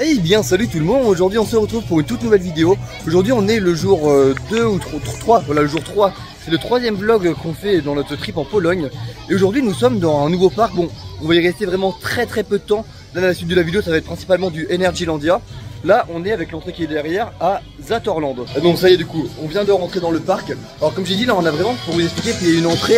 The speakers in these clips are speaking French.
Eh bien salut tout le monde, aujourd'hui on se retrouve pour une toute nouvelle vidéo. Aujourd'hui on est le jour 2 ou 3, voilà le jour 3, c'est le troisième vlog qu'on fait dans notre trip en Pologne. Et aujourd'hui nous sommes dans un nouveau parc, bon on va y rester vraiment très peu de temps. Là à la suite de la vidéo ça va être principalement du Energylandia. Là on est avec l'entrée qui est derrière à Zatorland. Donc ça y est du coup, on vient de rentrer dans le parc. Alors comme j'ai dit là on a vraiment, pour vous expliquer, qu'il y a une entrée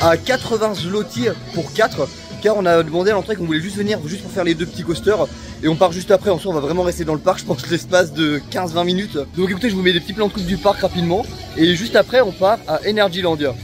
à 80 zloty pour 4. Car on a demandé à l'entrée qu'on voulait juste venir juste pour faire les deux petits coasters et on part juste après. En soi on va vraiment rester dans le parc, je pense l'espace de 15-20 minutes. Donc écoutez, je vous mets des petits plans de coupe du parc rapidement et juste après on part à Energylandia.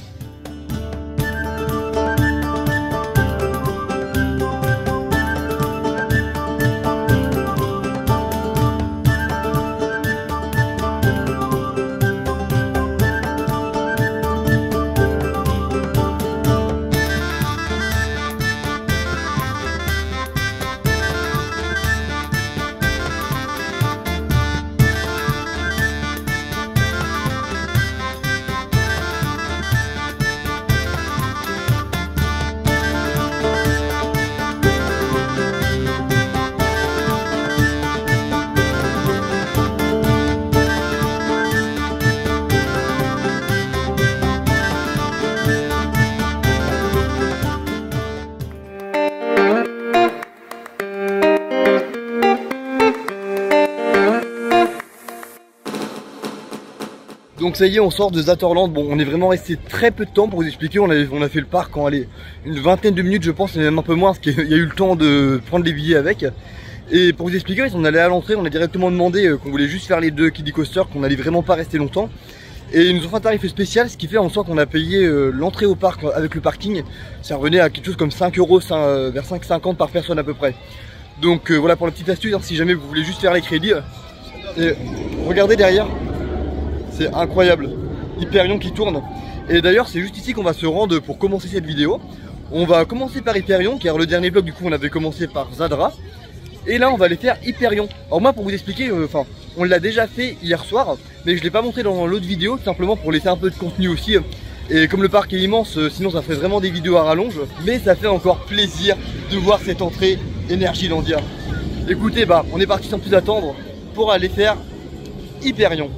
Donc ça y est, on sort de Zatorland. Bon, on est vraiment resté très peu de temps pour vous expliquer. On a fait le parc en allez, une vingtaine de minutes, je pense, et même un peu moins, parce qu'il y a eu le temps de prendre les billets avec. Et pour vous expliquer, on allait à l'entrée, on a directement demandé qu'on voulait juste faire les deux kiddie coasters, qu'on n'allait vraiment pas rester longtemps. Et ils nous ont fait un tarif spécial, ce qui fait en sorte qu'on a payé l'entrée au parc avec le parking. Ça revenait à quelque chose comme 5 €, vers 5,50 par personne à peu près. Donc voilà pour la petite astuce, hein, si jamais vous voulez juste faire les crédits. Et regardez derrière. C'est incroyable, Hyperion qui tourne. Et d'ailleurs c'est juste ici qu'on va se rendre pour commencer cette vidéo. On va commencer par Hyperion, car le dernier vlog du coup on avait commencé par Zadra. Et là on va aller faire Hyperion. Alors moi pour vous expliquer, enfin on l'a déjà fait hier soir, mais je l'ai pas montré dans l'autre vidéo, simplement pour laisser un peu de contenu aussi. Et comme le parc est immense, sinon ça ferait vraiment des vidéos à rallonge. Mais ça fait encore plaisir de voir cette entrée Energylandia. Écoutez, bah on est parti sans plus attendre pour aller faire Hyperion.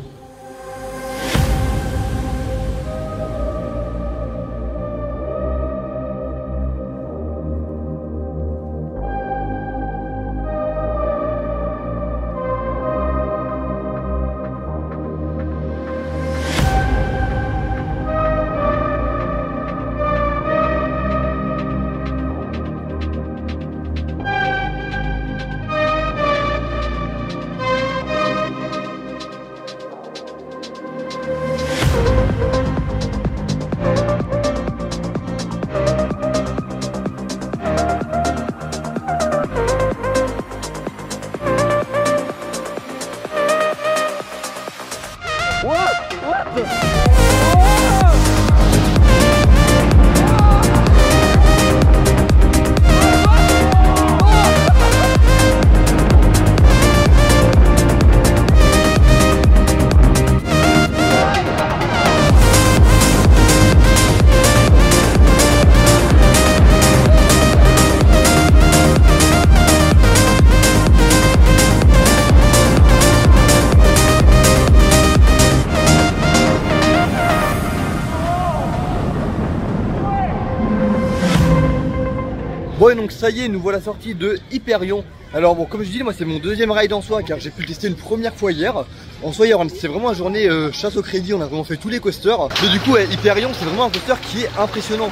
Ouais, donc ça y est, nous voilà sortis de Hyperion. Alors bon, comme je dis, moi c'est mon deuxième ride en soi, car j'ai pu le tester une première fois hier. En soi hier c'est vraiment une journée chasse au crédit, on a vraiment fait tous les coasters. Mais du coup Hyperion c'est vraiment un coaster qui est impressionnant,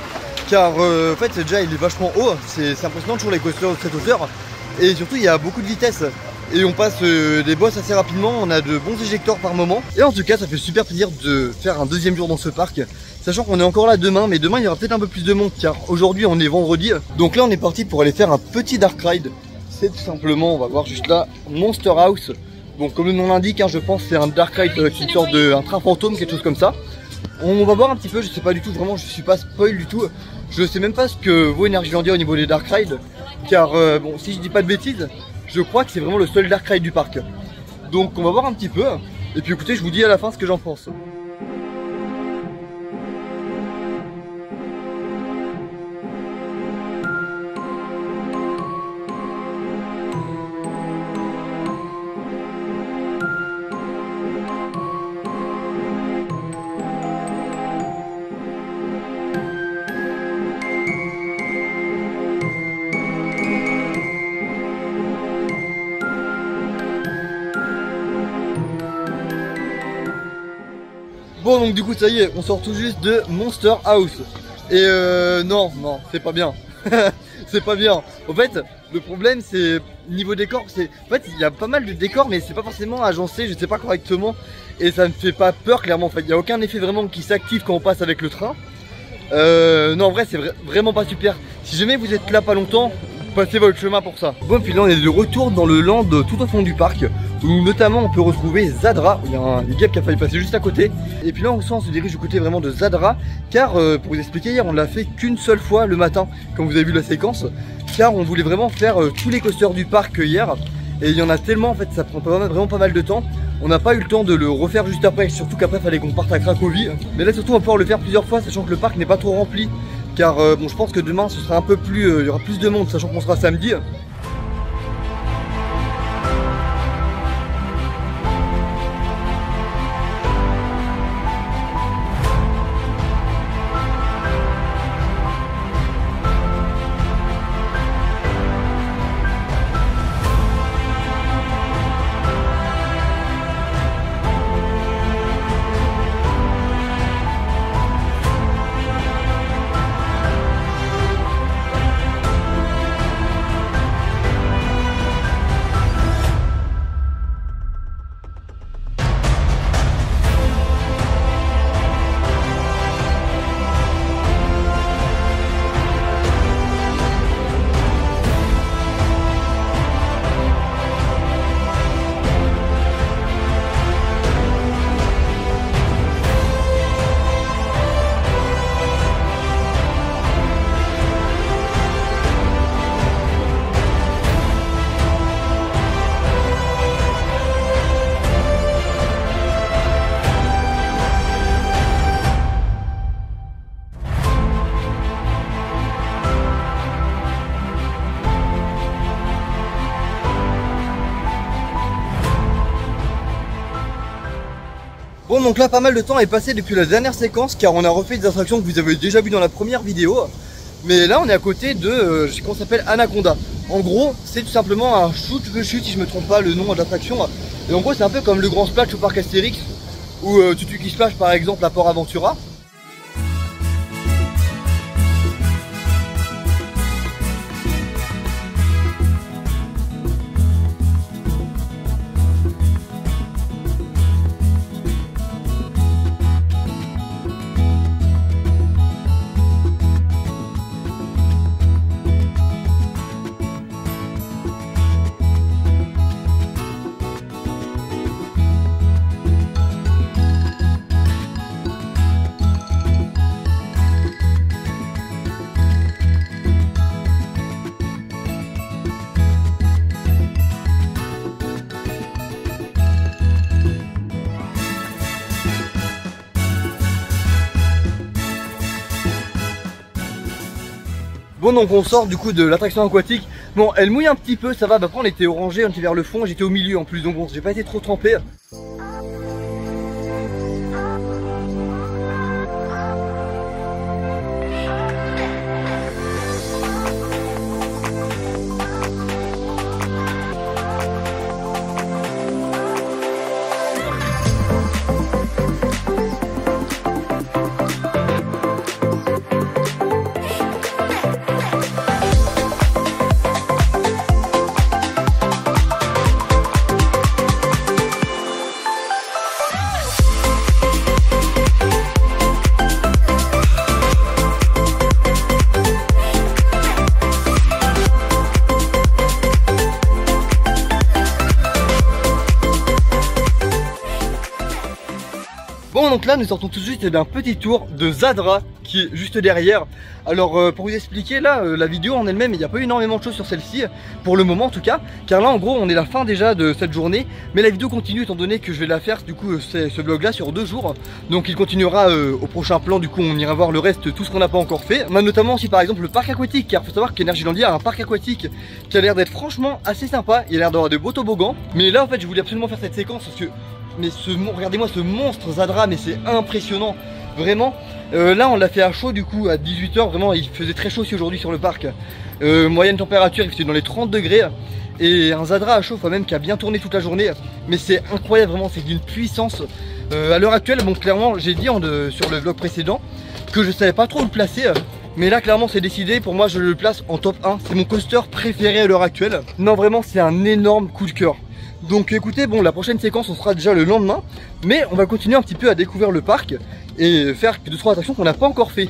car en fait déjà il est vachement haut, c'est impressionnant toujours les coasters de cette hauteur. Et surtout il y a beaucoup de vitesse, et on passe des bosses assez rapidement, on a de bons éjecteurs par moment. Et en tout cas ça fait super plaisir de faire un deuxième jour dans ce parc. Sachant qu'on est encore là demain, mais demain il y aura peut-être un peu plus de monde, car aujourd'hui on est vendredi. Donc là on est parti pour aller faire un petit dark ride. C'est tout simplement, on va voir juste là, Monster House. Bon, comme le nom l'indique, hein, je pense c'est un dark ride, une sorte de un train fantôme, quelque chose comme ça. On va voir un petit peu, je sais pas du tout, vraiment je suis pas spoil du tout. Je sais même pas ce que vaut Energylandia au niveau des dark rides, car bon, si je dis pas de bêtises, je crois que c'est vraiment le seul dark ride du parc. Donc on va voir un petit peu, et puis écoutez, je vous dis à la fin ce que j'en pense. Bon, donc du coup ça y est, on sort tout juste de Monster House. Et non, c'est pas bien. C'est pas bien. En fait, le problème c'est niveau décor, c'est en fait il y a pas mal de décors mais c'est pas forcément agencé, je sais pas correctement et ça me fait pas peur clairement. En fait, il y a aucun effet vraiment qui s'active quand on passe avec le train. Non, en vrai, c'est vraiment pas super. Si jamais vous êtes là pas longtemps, passez votre chemin pour ça. Bon, puis là on est de retour dans le land tout au fond du parc où notamment on peut retrouver Zadra. Il y a une guêpe qui a failli passer juste à côté. Et puis là on se dirige du côté vraiment de Zadra car pour vous expliquer, hier on l'a fait qu'une seule fois le matin comme vous avez vu la séquence car on voulait vraiment faire tous les coasters du parc hier et il y en a tellement en fait, ça prend vraiment pas mal de temps. On n'a pas eu le temps de le refaire juste après, surtout qu'après il fallait qu'on parte à Cracovie. Mais là surtout on va pouvoir le faire plusieurs fois sachant que le parc n'est pas trop rempli. Car bon, je pense que demain ce sera un peu plus, il y aura plus de monde sachant qu'on sera samedi. Bon, donc là pas mal de temps est passé depuis la dernière séquence car on a refait des attractions que vous avez déjà vues dans la première vidéo. Mais là on est à côté de, je sais qu'on s'appelle Anaconda. En gros c'est tout simplement un shoot si je me trompe pas le nom de l'attraction. Et en gros c'est un peu comme le grand splash au parc Astérix ou Tutu qui splash par exemple à Port Aventura. Bon, donc on sort du coup de l'attraction aquatique. Bon, elle mouille un petit peu, ça va. Bah, après on était orangé, on était vers le fond, j'étais au milieu en plus, donc bon, j'ai pas été trop trempé. Donc là nous sortons tout de suite d'un petit tour de Zadra qui est juste derrière. Alors pour vous expliquer là la vidéo en elle-même, il n'y a pas eu énormément de choses sur celle-ci pour le moment en tout cas, car là en gros on est à la fin déjà de cette journée, mais la vidéo continue étant donné que je vais la faire du coup ce vlog là sur 2 jours, donc il continuera au prochain plan. Du coup on ira voir le reste, tout ce qu'on n'a pas encore fait, notamment aussi par exemple le parc aquatique, car faut savoir qu'Energylandia a un parc aquatique qui a l'air d'être franchement assez sympa, il a l'air d'avoir de beaux toboggans. Mais là en fait je voulais absolument faire cette séquence parce que regardez-moi ce monstre Zadra, mais c'est impressionnant, vraiment. Là on l'a fait à chaud du coup à 18 h, vraiment il faisait très chaud aujourd'hui sur le parc. Moyenne température il faisait dans les 30 degrés. Et un Zadra à chaud, enfin même qui a bien tourné toute la journée, mais c'est incroyable vraiment, c'est d'une puissance. À l'heure actuelle, bon, clairement, j'ai dit sur le vlog précédent que je savais pas trop où le placer. Mais là, clairement, c'est décidé. Pour moi, je le place en top 1. C'est mon coaster préféré à l'heure actuelle. Non, vraiment, c'est un énorme coup de cœur. Donc écoutez, bon, la prochaine séquence, on sera déjà le lendemain. Mais on va continuer un petit peu à découvrir le parc et faire 2-3 attractions qu'on n'a pas encore fait.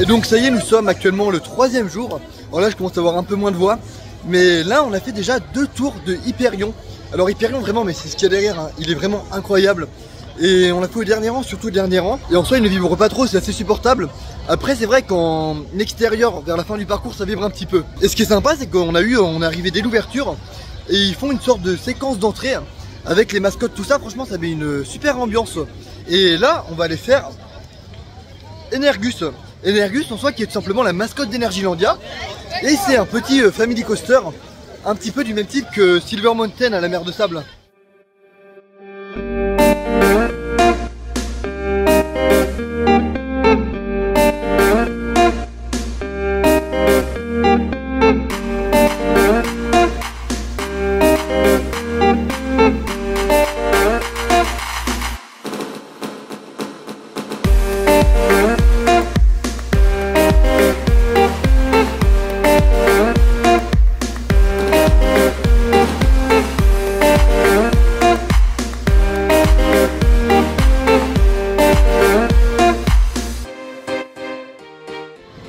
Et donc ça y est, nous sommes actuellement le 3e jour. Alors là, je commence à avoir un peu moins de voix. Mais là, on a fait déjà 2 tours de Hyperion. Alors Hyperion, vraiment, mais c'est ce qu'il y a derrière, hein. Il est vraiment incroyable. Et on l'a fait au dernier rang, surtout au dernier rang. Et en soi, il ne vibre pas trop, c'est assez supportable. Après, c'est vrai qu'en extérieur, vers la fin du parcours, ça vibre un petit peu. Et ce qui est sympa, c'est qu'on a eu, on est arrivé dès l'ouverture. Et ils font une sorte de séquence d'entrée avec les mascottes, tout ça. Franchement, ça met une super ambiance. Et là, on va aller faire Energus. Energus en soi, qui est tout simplement la mascotte d'Energylandia, et c'est un petit family coaster, un petit peu du même type que Silver Mountain à la mer de sable.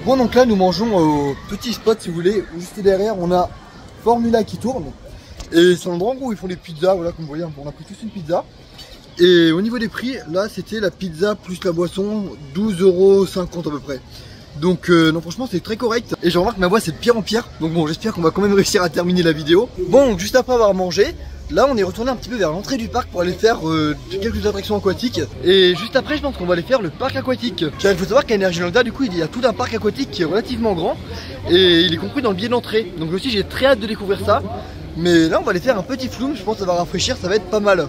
Bon, donc là nous mangeons au petit spot, si vous voulez, juste derrière on a Formula qui tourne, et c'est l'endroit où ils font les pizzas. Voilà, comme vous voyez, on a pris tous une pizza. Et au niveau des prix, là c'était la pizza plus la boisson 12,50€ à peu près. Donc non, franchement c'est très correct, et je remarque que ma voix c'est de pire en pire. Donc bon, j'espère qu'on va quand même réussir à terminer la vidéo. Bon, donc juste après avoir mangé, là on est retourné un petit peu vers l'entrée du parc pour aller faire quelques attractions aquatiques. Et juste après, je pense qu'on va aller faire le parc aquatique. Car il faut savoir qu'à Energylandia, du coup, il y a tout un parc aquatique qui est relativement grand, et il est compris dans le billet d'entrée. Donc aussi j'ai très hâte de découvrir ça. Mais là on va aller faire un petit flume, je pense que ça va rafraîchir, ça va être pas mal.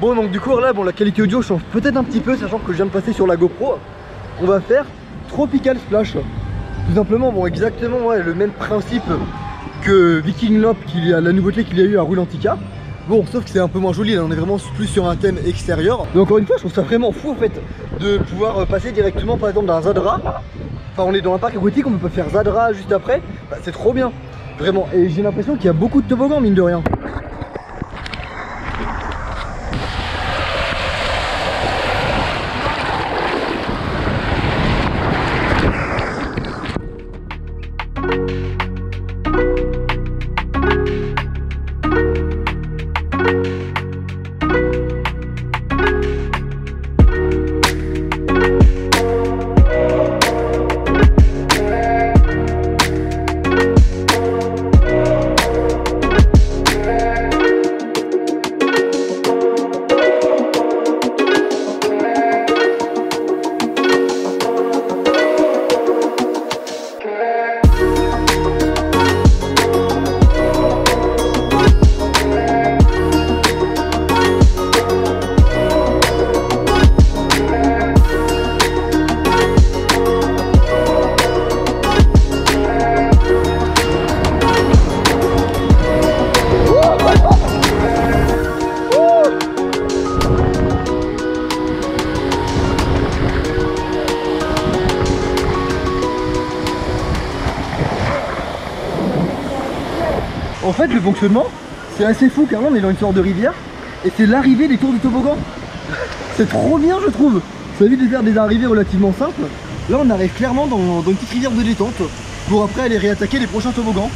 Bon, donc du coup là, bon, la qualité audio change peut-être un petit peu, sachant que je viens de passer sur la GoPro. On va faire Tropical Splash. Tout simplement, bon, exactement, ouais, le même principe que Viking Lop, la nouveauté qu'il y a eu à Rulantica. Bon, sauf que c'est un peu moins joli, là on est vraiment plus sur un thème extérieur. Donc encore une fois, je trouve ça vraiment fou en fait de pouvoir passer directement par exemple d'un Zadra. Enfin, on est dans un parc aquatique, on peut faire Zadra juste après. Bah, c'est trop bien, vraiment. Et j'ai l'impression qu'il y a beaucoup de toboggans, mine de rien. En fait, le fonctionnement, c'est assez fou car là on est dans une sorte de rivière et c'est l'arrivée des tours du toboggan. C'est trop bien, je trouve. Ça évite de faire des arrivées relativement simples. Là, on arrive clairement dans une petite rivière de détente pour après aller réattaquer les prochains toboggans.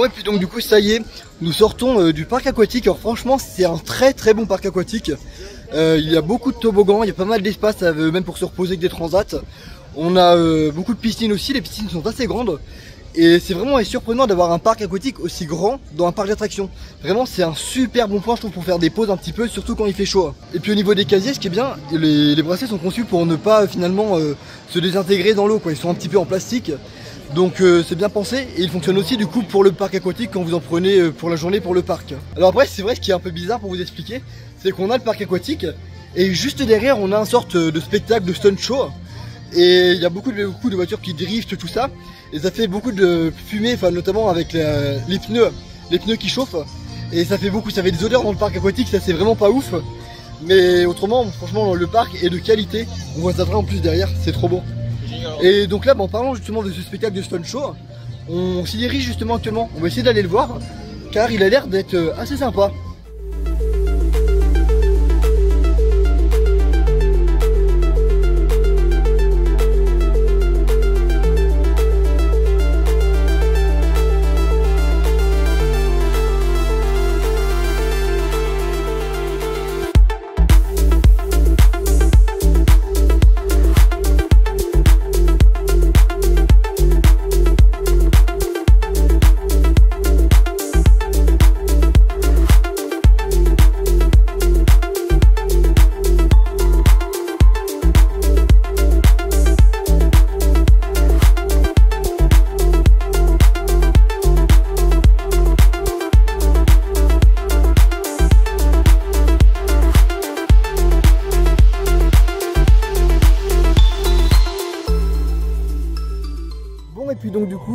Ouais, puis donc du coup ça y est, nous sortons du parc aquatique. Alors franchement c'est un très bon parc aquatique, il y a beaucoup de toboggans, il y a pas mal d'espace même pour se reposer avec des transats. On a beaucoup de piscines aussi, les piscines sont assez grandes. Et c'est vraiment surprenant d'avoir un parc aquatique aussi grand dans un parc d'attractions. Vraiment c'est un super bon point je trouve pour faire des pauses un petit peu, surtout quand il fait chaud. Et puis au niveau des casiers, ce qui est bien, les bracelets sont conçus pour ne pas finalement se désintégrer dans l'eau. Ils sont un petit peu en plastique. Donc c'est bien pensé et il fonctionne aussi du coup pour le parc aquatique quand vous en prenez pour la journée pour le parc. Alors après c'est vrai, ce qui est un peu bizarre pour vous expliquer, c'est qu'on a le parc aquatique et juste derrière on a une sorte de spectacle de stunt show et il y a beaucoup de voitures qui driftent tout ça et ça fait beaucoup de fumée, enfin notamment avec les pneus qui chauffent et ça fait des odeurs dans le parc aquatique, ça c'est vraiment pas ouf. Mais autrement franchement le parc est de qualité, on voit Zadra en plus derrière, c'est trop beau. Et donc là, en parlant justement de ce spectacle de stunt show, on s'y dirige justement actuellement. On va essayer d'aller le voir, car il a l'air d'être assez sympa.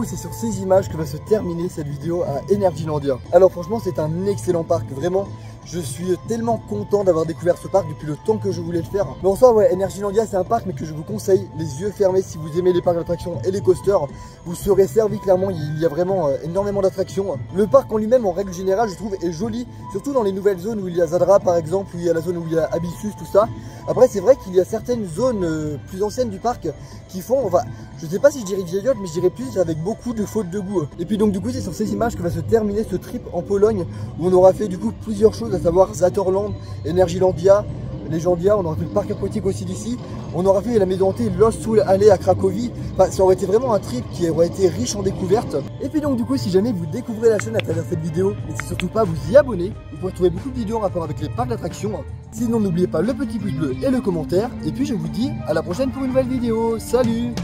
C'est sur ces images que va se terminer cette vidéo à Energylandia. Alors franchement c'est un excellent parc, vraiment je suis tellement content d'avoir découvert ce parc depuis le temps que je voulais le faire. Mais en soi ouais, Energylandia c'est un parc mais que je vous conseille les yeux fermés si vous aimez les parcs d'attractions et les coasters, vous serez servi clairement, il y a vraiment énormément d'attractions. Le parc en lui-même en règle générale je trouve est joli, surtout dans les nouvelles zones où il y a Zadra par exemple, où il y a la zone où il y a Abyssus, tout ça. Après c'est vrai qu'il y a certaines zones plus anciennes du parc qui font, enfin je sais pas si je dirais vieillotte mais je dirais plus avec beaucoup de fautes de goût. Et puis donc du coup c'est sur ces images que va se terminer ce trip en Pologne où on aura fait du coup plusieurs choses, à savoir Zatorland, Energylandia, Legendia, on aura fait le parc aquatique aussi d'ici, on aura fait la maison hantée Lost Soul Alley à Cracovie. Enfin, ça aurait été vraiment un trip qui aurait été riche en découvertes. Et puis donc du coup si jamais vous découvrez la chaîne à travers cette vidéo, n'hésitez surtout pas à vous y abonner, vous pourrez trouver beaucoup de vidéos en rapport avec les parcs d'attractions. Sinon n'oubliez pas le petit pouce bleu et le commentaire, et puis je vous dis à la prochaine pour une nouvelle vidéo, salut!